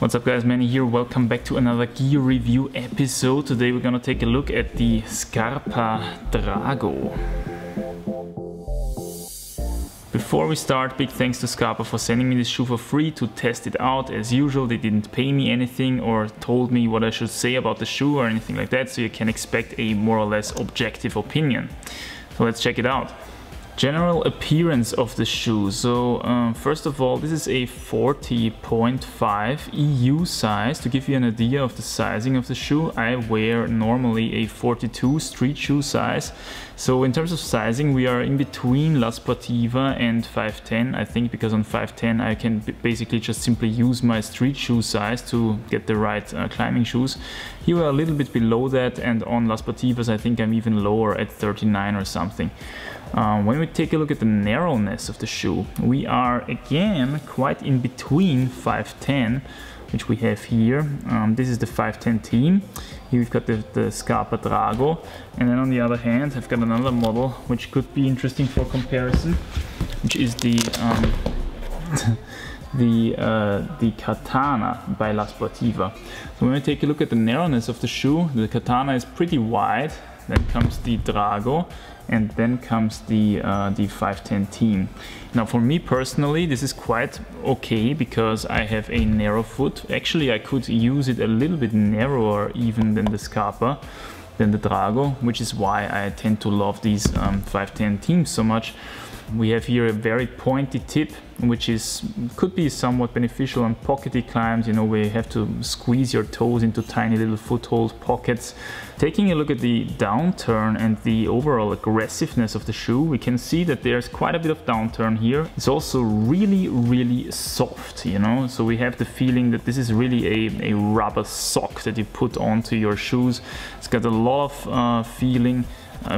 What's up guys, Manny here, welcome back to another gear review episode. Today we're gonna take a look at the Scarpa Drago. Before we start, big thanks to Scarpa for sending me this shoe for free to test it out. As usual, they didn't pay me anything or told me what I should say about the shoe or anything like that, so you can expect a more or less objective opinion. So let's check it out. General appearance of the shoe. So first of all, this is a 40.5 EU size. To give you an idea of the sizing of the shoe, I wear normally a 42 street shoe size. So in terms of sizing, we are in between La Sportiva and 510, I think, because on 510 I can basically just simply use my street shoe size to get the right climbing shoes. Here we are a little bit below that, and on La Sportivas I think I'm even lower at 39 or something. When we take a look at the narrowness of the shoe, we are again quite in between 510, which we have here. This is the 510 team. Here we've got the Scarpa Drago, and then on the other hand I've got another model which could be interesting for comparison, which is the Katana by La Sportiva. So when we take a look at the narrowness of the shoe, the Katana is pretty wide. Then comes the Drago, and then comes the 510 team. Now for me personally, this is quite okay because I have a narrow foot. Actually, I could use it a little bit narrower even than the Scarpa, than the Drago, which is why I tend to love these 510 teams so much. We have here a very pointy tip, which could be somewhat beneficial on pockety climbs, you know, where you have to squeeze your toes into tiny little foothold pockets. Taking a look at the downturn and the overall aggressiveness of the shoe, we can see that there's quite a bit of downturn here. It's also really, really soft, you know, so we have the feeling that this is really a rubber sock that you put onto your shoes. It's got a lot of feeling.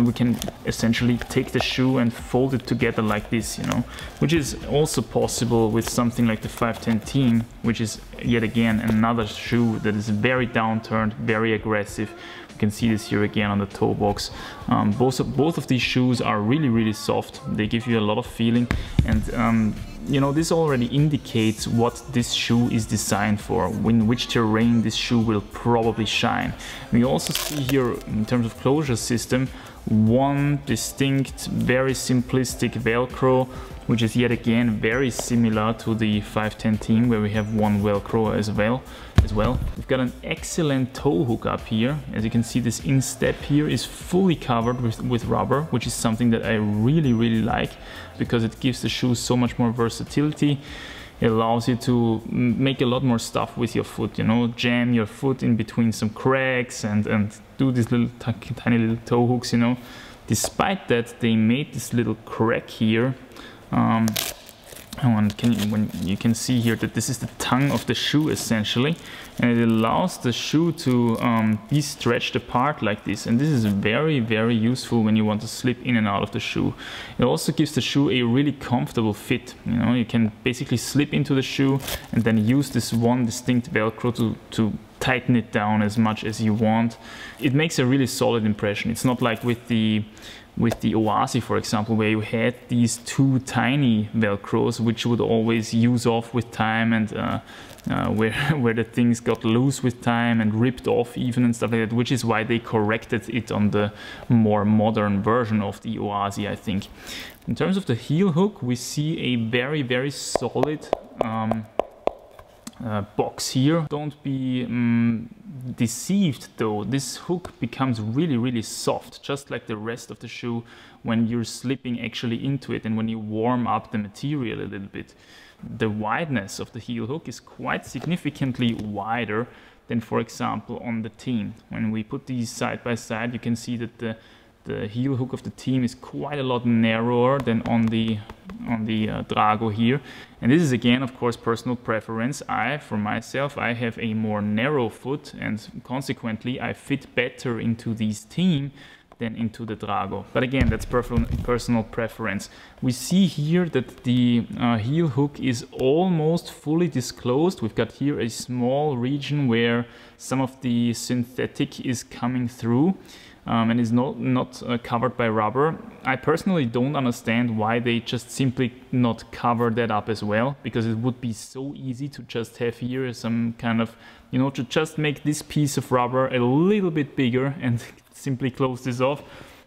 We can essentially take the shoe and fold it together like this, you know, which is also possible with something like the 510 team, which is yet again another shoe that is very downturned, very aggressive. You can see this here again on the toe box. Both of these shoes are really, really soft. They give you a lot of feeling, and you know, this already indicates what this shoe is designed for, in which terrain this shoe will probably shine. We also see here, in terms of closure system, one distinct, very simplistic Velcro, which is yet again very similar to the 510 team, where we have one Velcro as well. We've got an excellent toe hook up here. As you can see, this instep here is fully covered with rubber, which is something that I really, really like, because it gives the shoe so much more versatility. It allows you to make a lot more stuff with your foot, you know, jam your foot in between some cracks and do these little tiny little toe hooks, you know. Despite that, they made this little crack here. You can see here that this is the tongue of the shoe essentially, and it allows the shoe to be stretched apart like this, and this is very, very useful when you want to slip in and out of the shoe. It also gives the shoe a really comfortable fit, you know. You can basically slip into the shoe and then use this one distinct Velcro to tighten it down as much as you want. It makes a really solid impression. It's not like with the Oasi, for example, where you had these two tiny Velcros which would always use off with time, and where the things got loose with time and ripped off even and stuff like that, which is why they corrected it on the more modern version of the Oasi, I think. In terms of the heel hook, we see a very, very solid box here. Don't be deceived though, this hook becomes really, really soft, just like the rest of the shoe, when you're slipping actually into it and when you warm up the material a little bit. The wideness of the heel hook is quite significantly wider than, for example, on the team. When we put these side by side, you can see that the heel hook of the team is quite a lot narrower than on the Drago here, and this is again, of course, personal preference. For myself I have a more narrow foot, and consequently I fit better into these team than into the Drago, but again, that's personal preference. We see here that the heel hook is almost fully disclosed. We've got here a small region where some of the synthetic is coming through. and is not covered by rubber. I personally don't understand why they just simply not cover that up as well, because it would be so easy to just have here some kind of, you know, to just make this piece of rubber a little bit bigger and simply close this off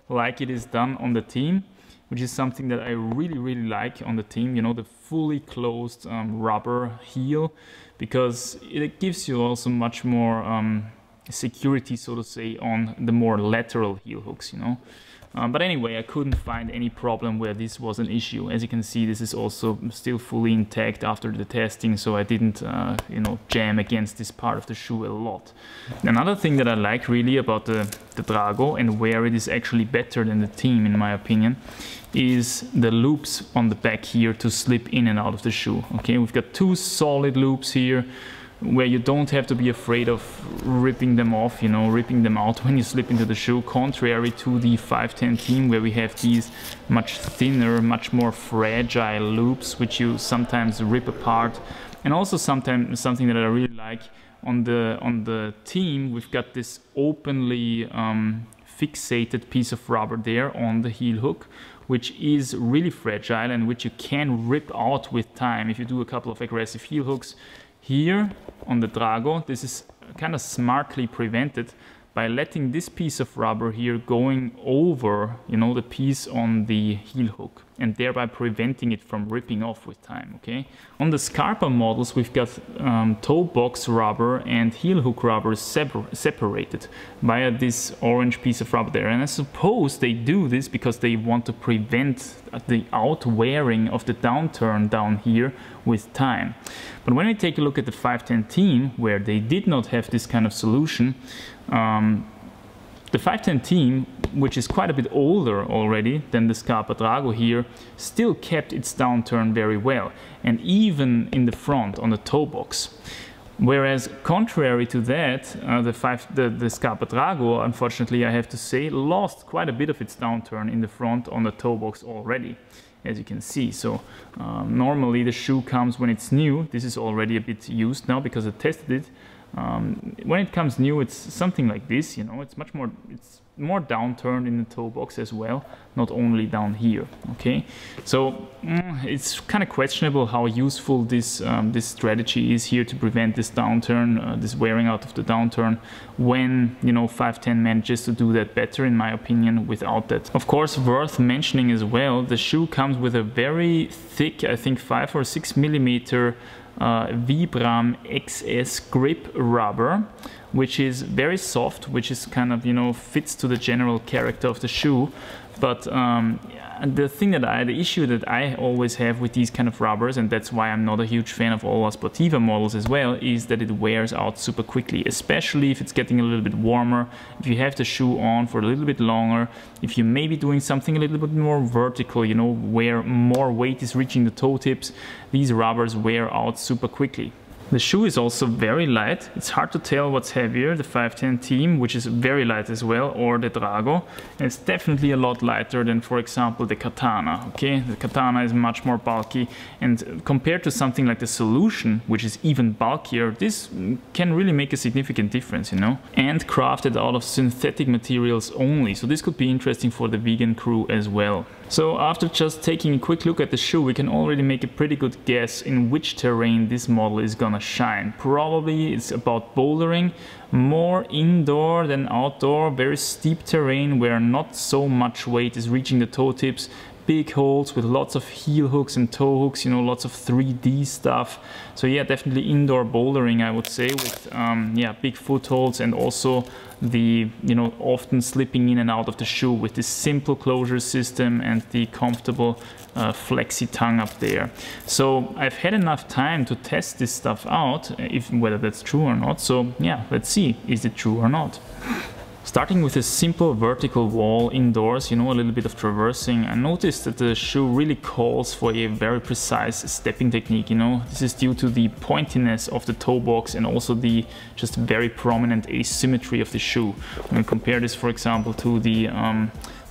like it is done on the team, which is something that I really like on the team, you know, the fully closed rubber heel, because it gives you also much more security, so to say, on the more lateral heel hooks, you know. But anyway, I couldn't find any problem where this was an issue. As you can see, this is also still fully intact after the testing, so I didn't, you know, jam against this part of the shoe a lot. Another thing that I like really about the Drago, and where it is actually better than the team in my opinion, is the loops on the back here to slip in and out of the shoe. Okay, we've got two solid loops here, where you don't have to be afraid of ripping them off, you know, ripping them out when you slip into the shoe, contrary to the 510 team, where we have these much thinner, much more fragile loops, which you sometimes rip apart. And also sometimes something that I really like on the team, we've got this openly fixated piece of rubber there on the heel hook, which is really fragile and which you can rip out with time if you do a couple of aggressive heel hooks. Here on the Drago, this is kind of smartly prevented by letting this piece of rubber here going over, you know, the piece on the heel hook, and thereby preventing it from ripping off with time, okay? On the Scarpa models, we've got toe box rubber and heel hook rubber separated via this orange piece of rubber there. And I suppose they do this because they want to prevent the outwearing of the downturn down here with time. But when we take a look at the 510 team, where they did not have this kind of solution, the 510 team, which is quite a bit older already than the Scarpa Drago here, still kept its downturn very well, and even in the front on the toe box. Whereas contrary to that, the Scarpa Drago, unfortunately I have to say, lost quite a bit of its downturn in the front on the toe box already, as you can see. So normally the shoe comes when it's new. This is already a bit used now because I tested it. When it comes new, it's something like this, you know, it's much more, it's more downturned in the toe box as well, not only down here, okay? So it's kind of questionable how useful this this strategy is here to prevent this downturn, this wearing out of the downturn, when, you know, 510 manages to do that better, in my opinion, without that. Of course, worth mentioning as well, the shoe comes with a very thick, I think 5 or 6 millimeter Vibram XS grip rubber, which is very soft, which is kind of, you know, fits to the general character of the shoe. But the issue that I always have with these kind of rubbers, and that's why I'm not a huge fan of all La Sportiva models as well, is that it wears out super quickly, especially if it's getting a little bit warmer, if you have the shoe on for a little bit longer, if you may be doing something a little bit more vertical, you know, where more weight is reaching the toe tips, these rubbers wear out super quickly. The shoe is also very light. It's hard to tell what's heavier, the 510 team, which is very light as well, or the Drago. And it's definitely a lot lighter than, for example, the Katana, okay? The Katana is much more bulky, and compared to something like the Solution, which is even bulkier, this can really make a significant difference, you know? And crafted out of synthetic materials only, so this could be interesting for the vegan crew as well. So after just taking a quick look at the shoe, we can already make a pretty good guess in which terrain this model is gonna shine. Probably it's about bouldering, more indoor than outdoor, very steep terrain where not so much weight is reaching the toe tips, big holes with lots of heel hooks and toe hooks, you know, lots of 3D stuff. So yeah, definitely indoor bouldering, I would say, with yeah, big footholds, and also the, you know, often slipping in and out of the shoe with this simple closure system and the comfortable flexi tongue up there. So I've had enough time to test this stuff out, if whether that's true or not. So yeah, let's see, is it true or not? Starting with a simple vertical wall indoors, you know, a little bit of traversing, I noticed that the shoe really calls for a very precise stepping technique, you know. This is due to the pointiness of the toe box and also the just very prominent asymmetry of the shoe. When we compare this, for example, to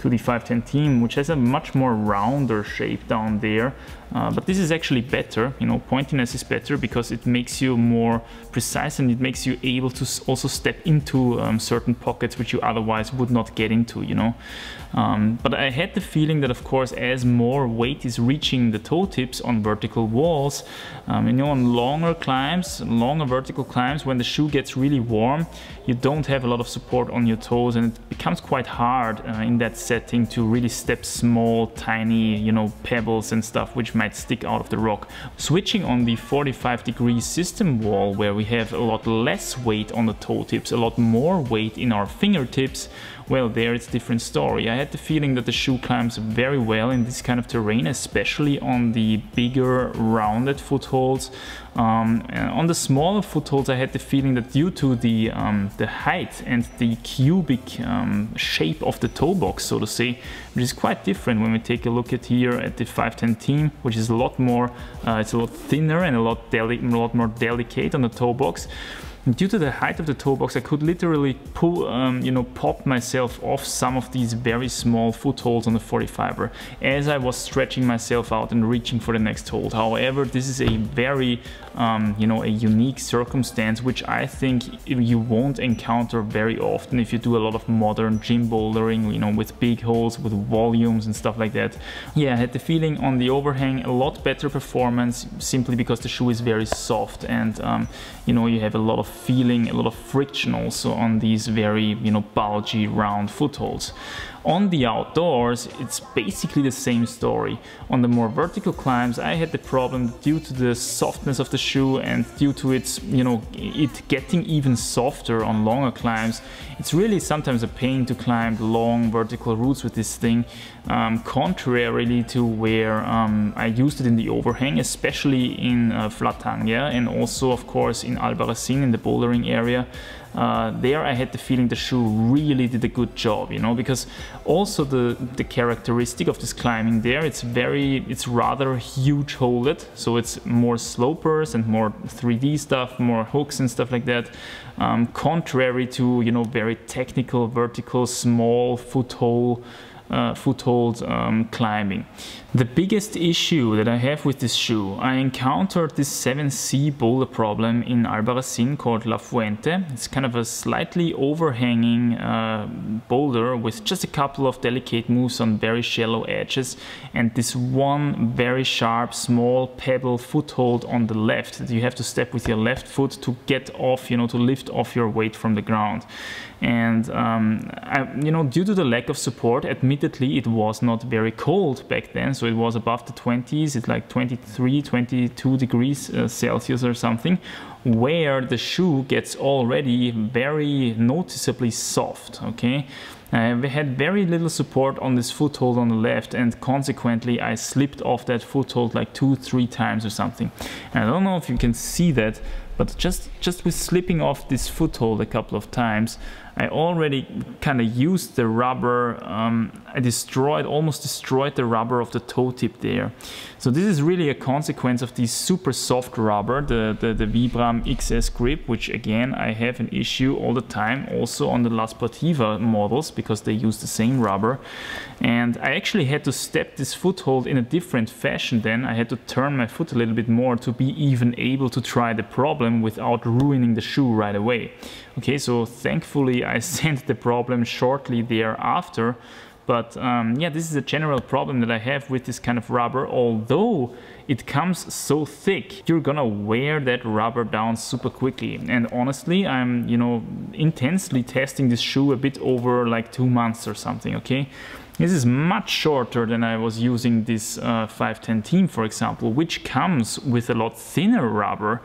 to the 510 team, which has a much more rounder shape down there, but this is actually better. You know, pointiness is better because it makes you more precise and it makes you able to also step into certain pockets which you otherwise would not get into, you know. But I had the feeling that, of course, as more weight is reaching the toe tips on vertical walls, you know, on longer climbs, longer vertical climbs, when the shoe gets really warm, you don't have a lot of support on your toes, and it becomes quite hard in that setting to really step small, tiny, you know, pebbles and stuff which might stick out of the rock. Switching on the 45-degree system wall, where we have a lot less weight on the toe tips, a lot more weight in our fingertips, well, there it's a different story. I had the feeling that the shoe climbs very well in this kind of terrain, especially on the bigger rounded footholds. On the smaller footholds, I had the feeling that due to the height and the cubic shape of the toe box, so to say, which is quite different when we take a look at here at the 510 team, which is a lot more, it's a lot thinner and a lot more delicate on the toe box. Due to the height of the toe box, I could literally pull, you know, pop myself off some of these very small footholds on the 45er as I was stretching myself out and reaching for the next hold. However, this is a very, you know, a unique circumstance which I think you won't encounter very often if you do a lot of modern gym bouldering, you know, with big holes, with volumes and stuff like that. Yeah, I had the feeling on the overhang a lot better performance simply because the shoe is very soft and, you know, you have a lot of feeling, a lot of friction also on these very, you know, bulgy round footholds. On the outdoors, it's basically the same story. On the more vertical climbs, I had the problem due to the softness of the shoe and due to its, you know, it getting even softer on longer climbs. It's really sometimes a pain to climb long vertical routes with this thing, contrarily to where I used it in the overhang, especially in Flatanger and also, of course, in Albarracín in the bouldering area. There I had the feeling the shoe really did a good job, you know, because also the characteristic of this climbing there, it's rather huge holded, so it's more slopers and more 3D stuff, more hooks and stuff like that, contrary to, you know, very technical, vertical, small foothold climbing. The biggest issue that I have with this shoe, I encountered this 7C boulder problem in Albarracín called La Fuente. It's kind of a slightly overhanging boulder with just a couple of delicate moves on very shallow edges and this one very sharp small pebble foothold on the left that you have to step with your left foot to get off, you know, to lift off your weight from the ground. And you know, due to the lack of support, admittedly it was not very cold back then, so it was above the 20s, it's like 23, 22 degrees Celsius or something, where the shoe gets already very noticeably soft, okay? We had very little support on this foothold on the left and consequently I slipped off that foothold like 2-3 times or something. And I don't know if you can see that, but just with slipping off this foothold a couple of times, I already kind of used the rubber, I almost destroyed the rubber of the toe tip there. So this is really a consequence of the super soft rubber, the Vibram XS grip, which again I have an issue all the time also on the La Sportiva models because they use the same rubber. And I actually had to step this foothold in a different fashion then. I had to turn my foot a little bit more to be even able to try the problem without ruining the shoe right away. Okay, so thankfully I sent the problem shortly thereafter, but yeah, this is a general problem that I have with this kind of rubber. Although it comes so thick, you're gonna wear that rubber down super quickly. And honestly, I'm, you know, intensely testing this shoe a bit over like 2 months or something, okay? This is much shorter than I was using this 510 team, for example, which comes with a lot thinner rubber,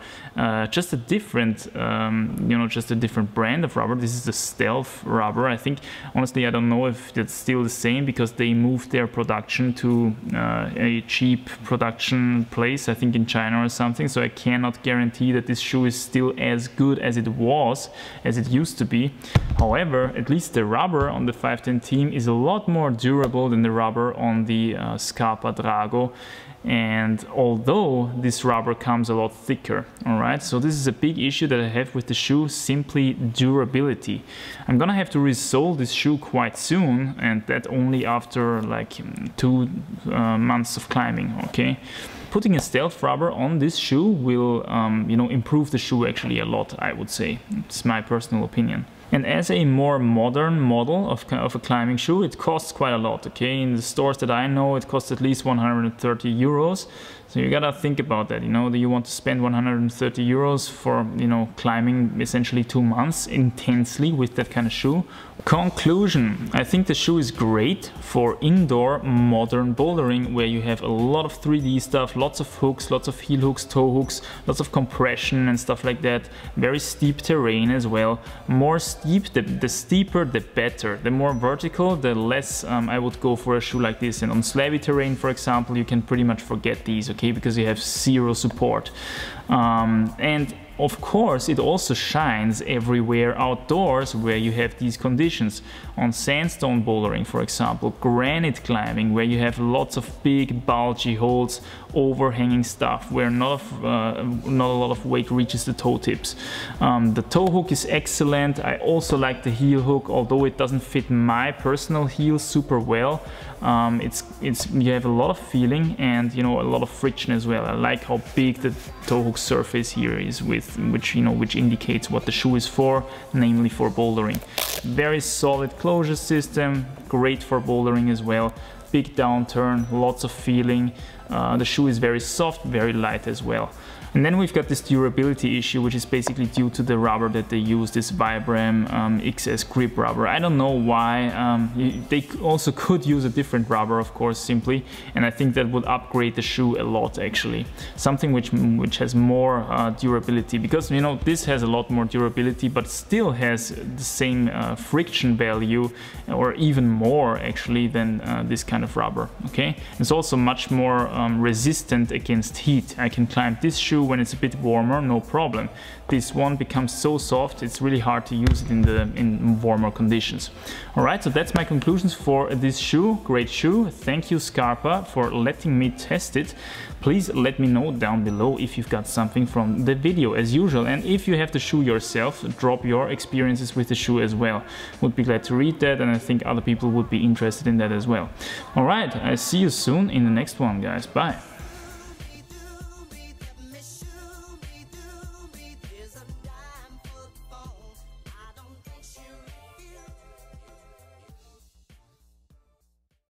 just a different, you know, just a different brand of rubber. This is the Stealth rubber, I think. Honestly, I don't know if that's still the same because they moved their production to a cheap production place, I think in China or something. So I cannot guarantee that this shoe is still as good as it was, as it used to be. However, at least the rubber on the 510 team is a lot more durable than the rubber on the Scarpa Drago, and although this rubber comes a lot thicker. All right, so this is a big issue that I have with the shoe, simply durability. I'm gonna have to resole this shoe quite soon, and that only after like 2 months of climbing. Okay, putting a Stealth rubber on this shoe will you know, improve the shoe actually a lot, I would say. It's my personal opinion. And as a more modern model of a climbing shoe, it costs quite a lot, okay? In the stores that I know, it costs at least 130 euros. So you gotta think about that, you know, that you want to spend 130 euros for, you know, climbing essentially 2 months intensely with that kind of shoe. Conclusion, I think the shoe is great for indoor modern bouldering, where you have a lot of 3D stuff, lots of hooks, lots of heel hooks, toe hooks, lots of compression and stuff like that. Very steep terrain as well. More steep, the steeper the better. The more vertical, the less I would go for a shoe like this. And on slabby terrain, for example, you can pretty much forget these, okay, because you have zero support. And of course, it also shines everywhere outdoors where you have these conditions. On sandstone bouldering, for example, granite climbing, where you have lots of big bulgy holes, overhanging stuff, where not a lot of weight reaches the toe tips. The toe hook is excellent. I also like the heel hook, although it doesn't fit my personal heel super well. You have a lot of feeling and, you know, a lot of friction as well. I like how big the toe hook surface here is, which indicates what the shoe is for, namely for bouldering. Very solid closure system, great for bouldering as well. Big downturn, lots of feeling. The shoe is very soft, very light as well. And then we've got this durability issue, which is basically due to the rubber that they use, this Vibram XS grip rubber. I don't know why. They also could use a different rubber, of course, simply. And I think that would upgrade the shoe a lot, actually. Something which has more durability, because, you know, this has a lot more durability, but still has the same friction value, or even more, actually, than this kind of rubber, okay? It's also much more resistant against heat. I can climb this shoe when it's a bit warmer, no problem. This one becomes so soft, it's really hard to use it in warmer conditions. All right, so that's my conclusions for this shoe. Great shoe. Thank you, Scarpa, for letting me test it. Please let me know down below if you've got something from the video, as usual. And if you have the shoe yourself, drop your experiences with the shoe as well. Would be glad to read that, and I think other people would be interested in that as well. All right, I see you soon in the next one, guys. Bye.